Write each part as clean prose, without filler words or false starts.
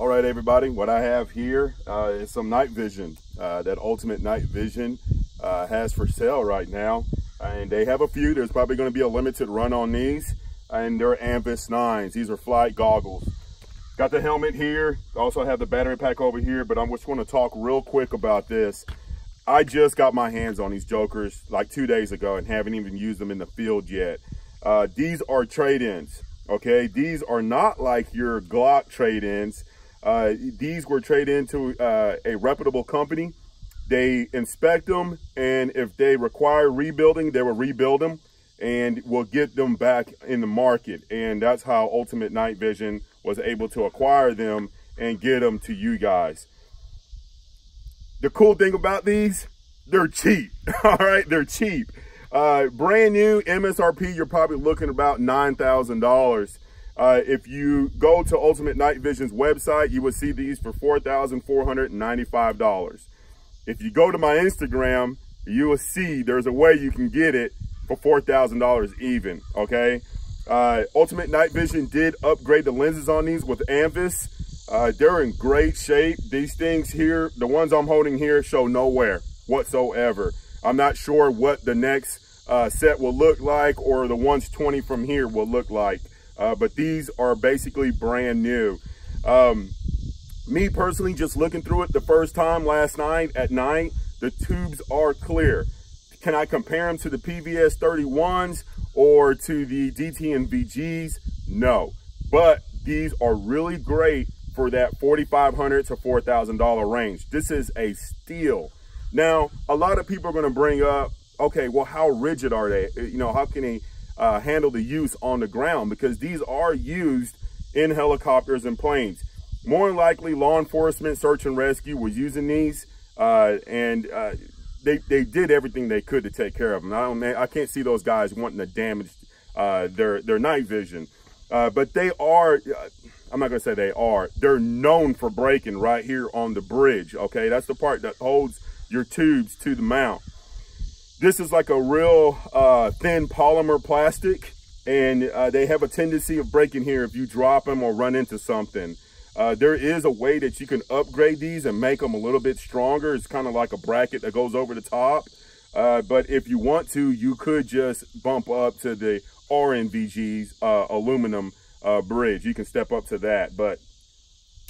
All right, everybody, what I have here is some night vision that Ultimate Night Vision has for sale right now. And they have a few. There's probably going to be a limited run on these. And they're ANVIS-9s. These are flight goggles. Got the helmet here. Also have the battery pack over here. But I'm just going to talk real quick about this. I just got my hands on these jokers like 2 days ago and haven't even used them in the field yet. These are trade-ins, okay? These are not like your Glock trade-ins. These were traded into a reputable company. They inspect them, and if they require rebuilding, they will rebuild them and will get them back in the market. And that's how Ultimate Night Vision was able to acquire them and get them to you guys. The cool thing about these, they're cheap. All right, they're cheap. Brand new MSRP, you're probably looking about $9,000. If you go to Ultimate Night Vision's website, you will see these for $4,495. If you go to my Instagram, you will see there's a way you can get it for $4,000 even, okay? Ultimate Night Vision did upgrade the lenses on these with Anvis. They're in great shape. These things here, the ones I'm holding here, show no wear whatsoever. I'm not sure what the next set will look like, or the 120 from here will look like. But these are basically brand new. Me personally, just looking through it the first time last night at night, the tubes are clear. Can I compare them to the PVS 31s or to the DTNVGs? No, but these are really great for that $4,500 to $4,000 range. This is a steal. Now, a lot of people are gonna bring up, okay, well, how rigid are they? You know, how can they handle the use on the ground, because these are used in helicopters and planes. More than likely, law enforcement, search and rescue was using these, and they did everything they could to take care of them. I can't see those guys wanting to damage their night vision, but they are. I'm not gonna say they are. They're known for breaking right here on the bridge. Okay, that's the part that holds your tubes to the mount. This is like a real thin polymer plastic, and they have a tendency of breaking here if you drop them or run into something. There is a way that you can upgrade these and make them a little bit stronger. It's kind of like a bracket that goes over the top. But if you want to, you could just bump up to the RNVG's aluminum bridge. You can step up to that. But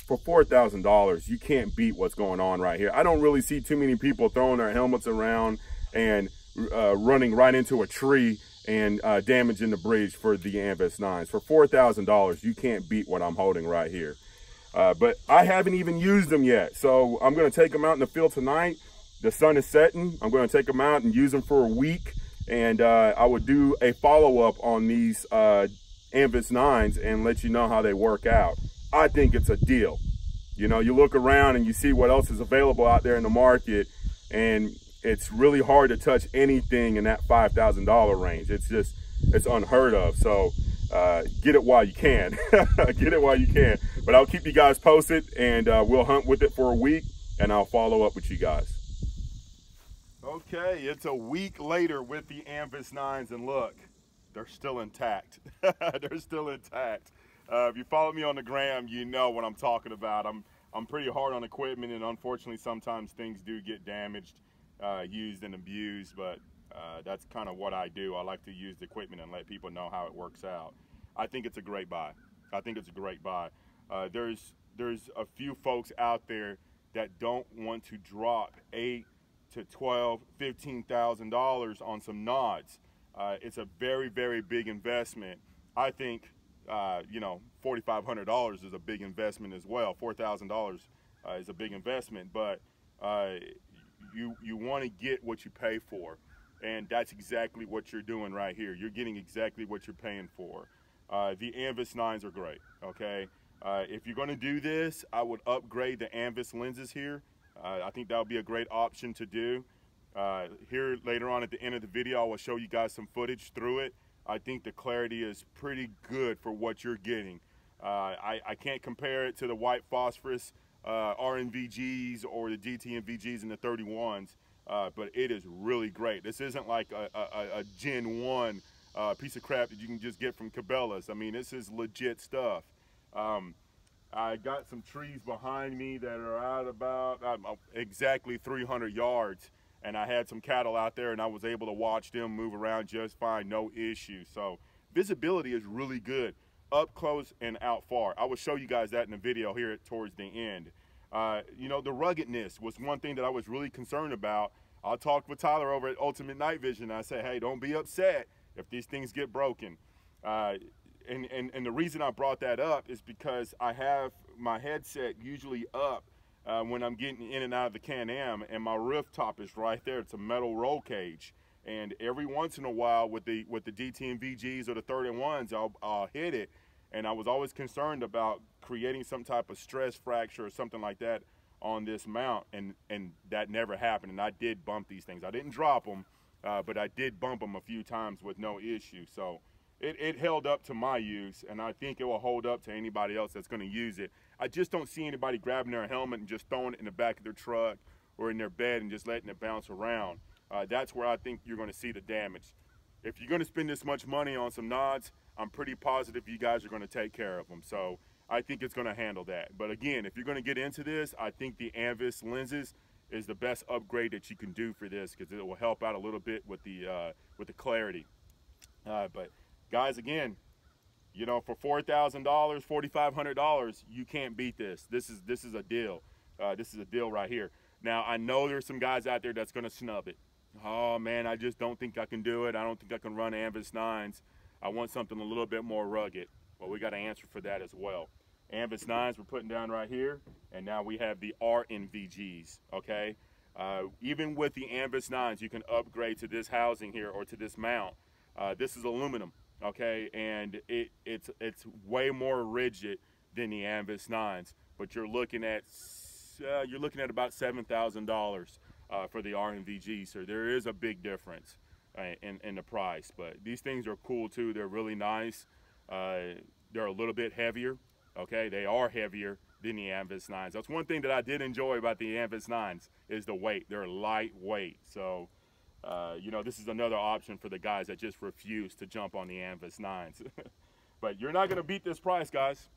for $4,000, you can't beat what's going on right here. I don't really see too many people throwing their helmets around and running right into a tree and damaging the bridge for the ANVIS-9s. For $4,000, you can't beat what I'm holding right here. But I haven't even used them yet. So I'm gonna take them out in the field tonight. The sun is setting. I'm gonna take them out and use them for a week. And I would do a follow-up on these ANVIS-9s and let you know how they work out. I think it's a deal. You know, you look around and you see what else is available out there in the market, and it's really hard to touch anything in that $5,000 range. It's just, it's unheard of. So get it while you can. Get it while you can. But I'll keep you guys posted, and we'll hunt with it for a week, and I'll follow up with you guys. Okay, it's a week later with the ANVIS-9s, and look, they're still intact. They're still intact. If you follow me on the gram, you know what I'm talking about. I'm pretty hard on equipment, and unfortunately sometimes things do get damaged. Used and abused, but that's kind of what I do. I like to use the equipment and let people know how it works out. I think it's a great buy. I think it's a great buy. There's a few folks out there that don't want to drop $8,000 to $12,000, $15,000 on some nods. It's a very, very big investment. I think you know, $4,500 is a big investment as well. $4,000 is a big investment, but you want to get what you pay for, and that's exactly what you're doing right here. You're getting exactly what you're paying for. The ANVIS-9s are great, okay? If you're going to do this, I would upgrade the ANVIS lenses here. I think that would be a great option to do. Here later on at the end of the video, I will show you guys some footage through it. I think the clarity is pretty good for what you're getting. I can't compare it to the white phosphorus RNVGs or the DTNVGs and the 31s, but it is really great. This isn't like a Gen 1 piece of crap that you can just get from Cabela's. I mean, this is legit stuff. I got some trees behind me that are out about exactly 300 yards, and I had some cattle out there, and I was able to watch them move around just fine, no issue. So visibility is really good, up close and out far. I will show you guys that in the video here towards the end. You know, the ruggedness was one thing that I was really concerned about. I talked with Tyler over at Ultimate Night Vision. I said, hey, don't be upset if these things get broken. And the reason I brought that up is because I have my headset usually up when I'm getting in and out of the Can-Am, and my rooftop is right there. It's a metal roll cage, and every once in a while with the DTNVGs or the 31s, I'll hit it, and I was always concerned about creating some type of stress fracture or something like that on this mount, and that never happened. And I did bump these things. I didn't drop them, but I did bump them a few times with no issue. So It held up to my use, and I think it will hold up to anybody else that's going to use it. I just don't see anybody grabbing their helmet and just throwing it in the back of their truck or in their bed and just letting it bounce around. That's where I think you're going to see the damage. If you're going to spend this much money on some nods, I'm pretty positive you guys are going to take care of them. So I think it's going to handle that. But again, if you're going to get into this, I think the ANVIS lenses is the best upgrade that you can do for this, because it will help out a little bit with the clarity. But guys, again, you know, for $4,000, $4,500, you can't beat this. This is a deal. This is a deal right here. Now, I know there's some guys out there that's going to snub it. Oh, man, I just don't think I can do it. I don't think I can run ANVIS-9s. I want something a little bit more rugged. Well, we got an answer for that as well. ANVIS-9s we're putting down right here, and now we have the RNVGs, okay? Even with the ANVIS-9s, you can upgrade to this housing here or to this mount. This is aluminum. Okay, and it's way more rigid than the ANVIS-9s, but you're looking at about $7,000 for the RNVG, so there is a big difference in the price. But these things are cool too. They're really nice. They're a little bit heavier. Okay, they are heavier than the ANVIS-9s. That's one thing that I did enjoy about the ANVIS-9s is the weight. They're lightweight. So you know, this is another option for the guys that just refuse to jump on the ANVIS-9s. But you're not going to beat this price, guys.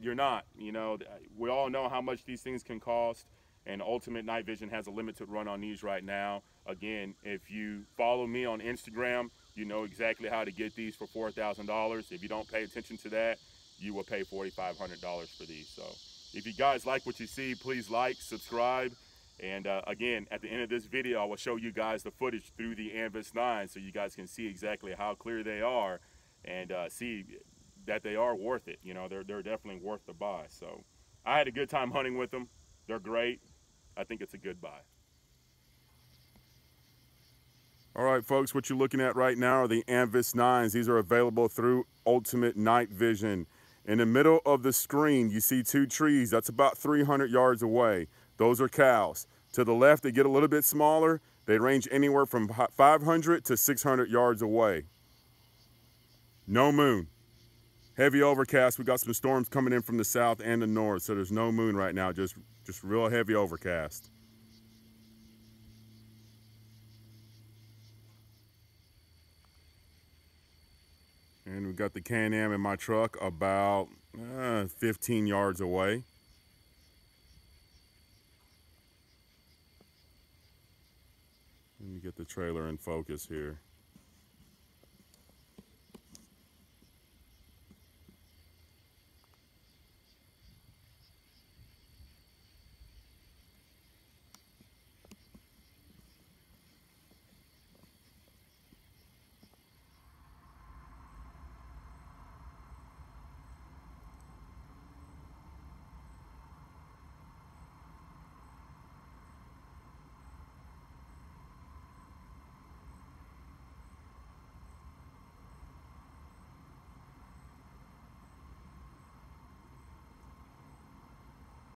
You're not. You know, we all know how much these things can cost, and Ultimate Night Vision has a limited run on these right now. Again, if you follow me on Instagram, you know exactly how to get these for $4,000. If you don't pay attention to that, you will pay $4,500 for these. So if you guys like what you see, please like, subscribe. And again, at the end of this video, I will show you guys the footage through the ANVIS-9 so you guys can see exactly how clear they are and see that they are worth it. You know, they're definitely worth the buy. So I had a good time hunting with them. They're great. I think it's a good buy. All right, folks, what you're looking at right now are the ANVIS-9s. These are available through Ultimate Night Vision. In the middle of the screen, you see two trees. That's about 300 yards away. Those are cows. To the left, they get a little bit smaller. They range anywhere from 500 to 600 yards away. No moon. Heavy overcast. We got some storms coming in from the south and the north, so there's no moon right now, just real heavy overcast. And we got the Can-Am in my truck about 15 yards away. Let me get the trailer in focus here.